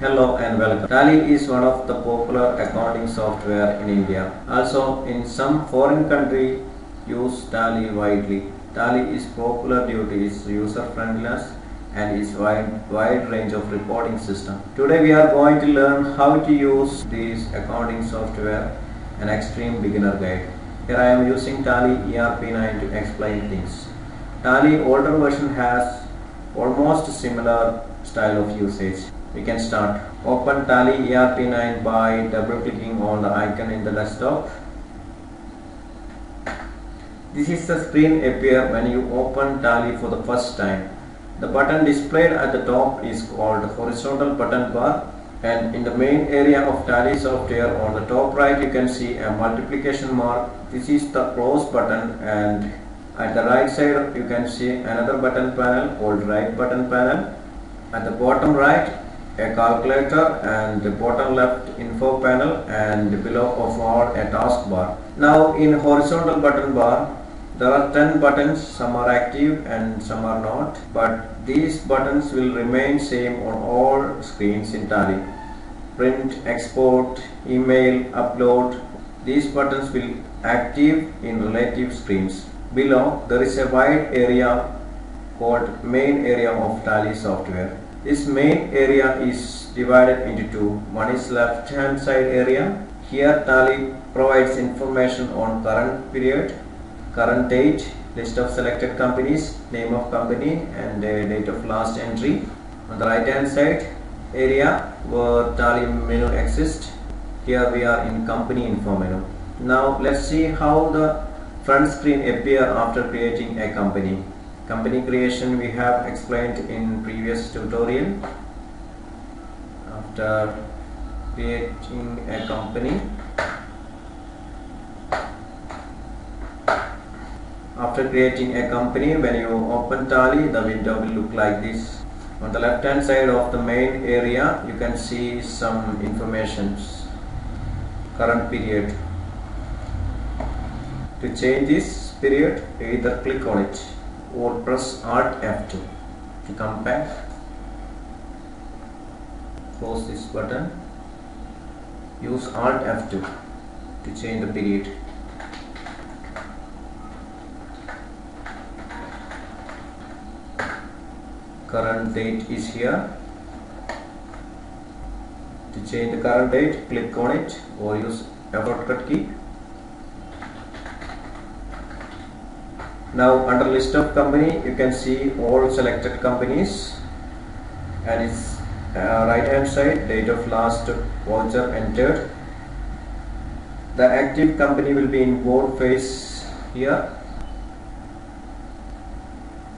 Hello and welcome. Tally is one of the popular accounting software in India. Also, in some foreign country use Tally widely. Tally is popular due to its user-friendliness and its wide range of reporting system. Today we are going to learn how to use this accounting software, an extreme beginner guide. Here I am using Tally ERP9 to explain things. Tally older version has almost similar style of usage. We can start. Open Tally ERP9 by double clicking on the icon in the desktop. This is the screen appear when you open Tally for the first time. The button displayed at the top is called horizontal button bar, and in the main area of Tally software on the top right you can see a multiplication mark. This is the close button, and at the right side you can see another button panel called right button panel. At the bottom right a calculator, and the bottom left info panel, and below of all a taskbar. Now in horizontal button bar there are 10 buttons, some are active and some are not, but these buttons will remain same on all screens in Tally. Print, export, email, upload, these buttons will active in relative screens. Below there is a wide area called main area of Tally software. This main area is divided into two. One is left hand side area. Here Tally provides information on current period, current date, list of selected companies, name of company and date of last entry. On the right hand side area where Tally menu exists, here we are in company info menu. Now let's see how the front screen appear after creating a company. Company creation we have explained in previous tutorial. After creating a company, when you open Tally, the window will look like this. On the left hand side of the main area, you can see some information. Current period. To change this period, either click on it or press Alt F2 to come back. Close this button. Use Alt F2 to change the period. Current date is here. To change the current date, click on it or use a shortcut key. Now under list of company you can see all selected companies, and its right hand side date of last voucher entered. The active company will be in bold face here.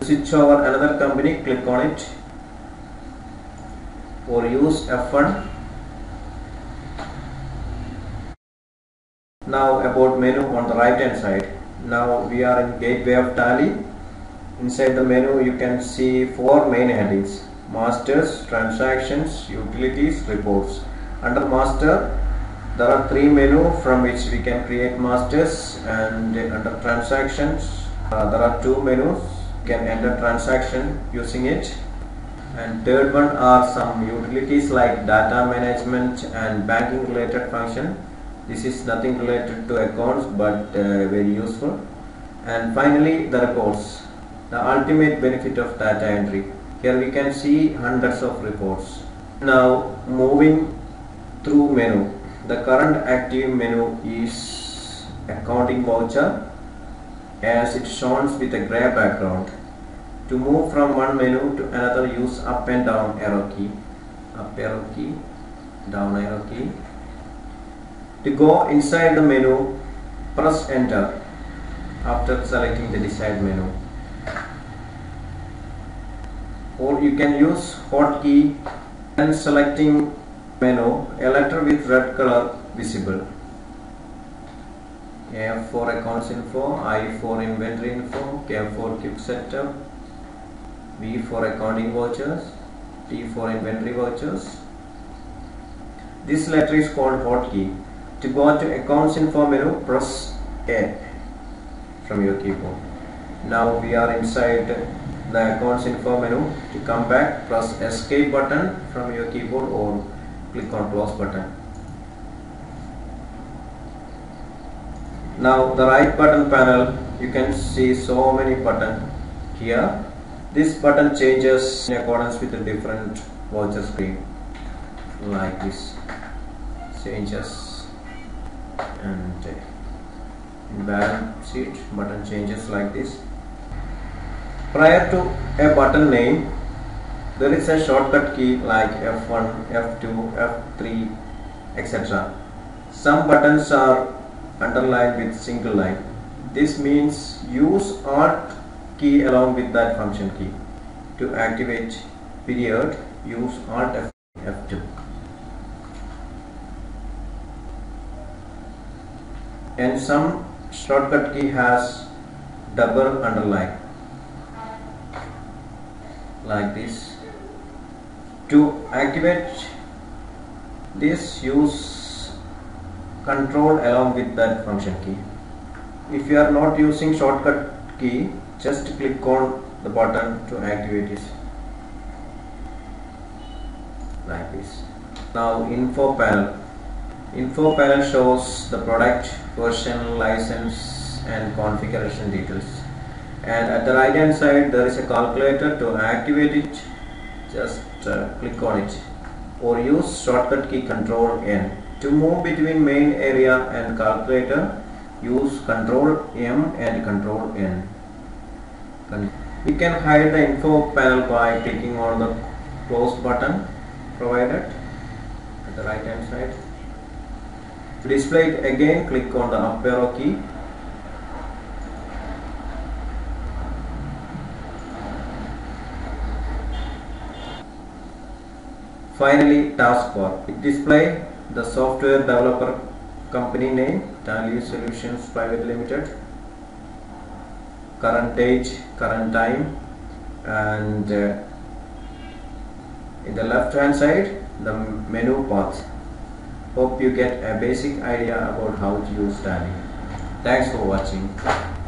Switch over another company, click on it or use F1. Now about menu on the right hand side. Now we are in Gateway of Tally. Inside the menu you can see four main headings: Masters, Transactions, Utilities, Reports. Under Master there are three menus from which we can create masters, and under Transactions there are two menus. Can enter transaction using it, and third one are some utilities like data management and banking related function. This is nothing related to accounts but very useful. And finally the reports, the ultimate benefit of data entry. Here we can see hundreds of reports. Now moving through menu, the current active menu is accounting voucher, as it shown with a grey background. To move from one menu to another use up and down arrow key, up arrow key, down arrow key. To go inside the menu press enter after selecting the desired menu, or you can use hotkey and selecting menu, a letter with red color visible. A for accounts info, I for inventory info, K for quick setup, V for accounting vouchers, T for inventory vouchers. This letter is called hotkey. To go to accounts info menu, press A from your keyboard. Now we are inside the accounts info menu to come back, press escape button from your keyboard or click on close button. Now the right button panel, you can see so many buttons here. This button changes in accordance with the different voucher screen, like this changes, and in balance sheet button changes like this. Prior to a button name, there is a shortcut key like F1, F2, F3, etc. Some buttons are underlined with single line. This means use Alt key along with that function key. To activate period, use Alt F2. And some shortcut key has double underline like this. To activate this, use control along with that function key. If you are not using shortcut key, just click on the button to activate it like this. Now info panel. Info panel shows the product, version, license and configuration details. And at the right hand side there is a calculator. To activate it, just click on it or use shortcut key Ctrl N. To move between main area and calculator, use Ctrl M and Ctrl N. We can hide the info panel by clicking on the close button provided at the right hand side. To display it again, click on the up arrow key. Finally, taskbar. It displays the software developer company name, Tally Solutions Private Limited, current date, current time, and in the left hand side the menu path. Hope you get a basic idea about how to use Tally. Thanks for watching.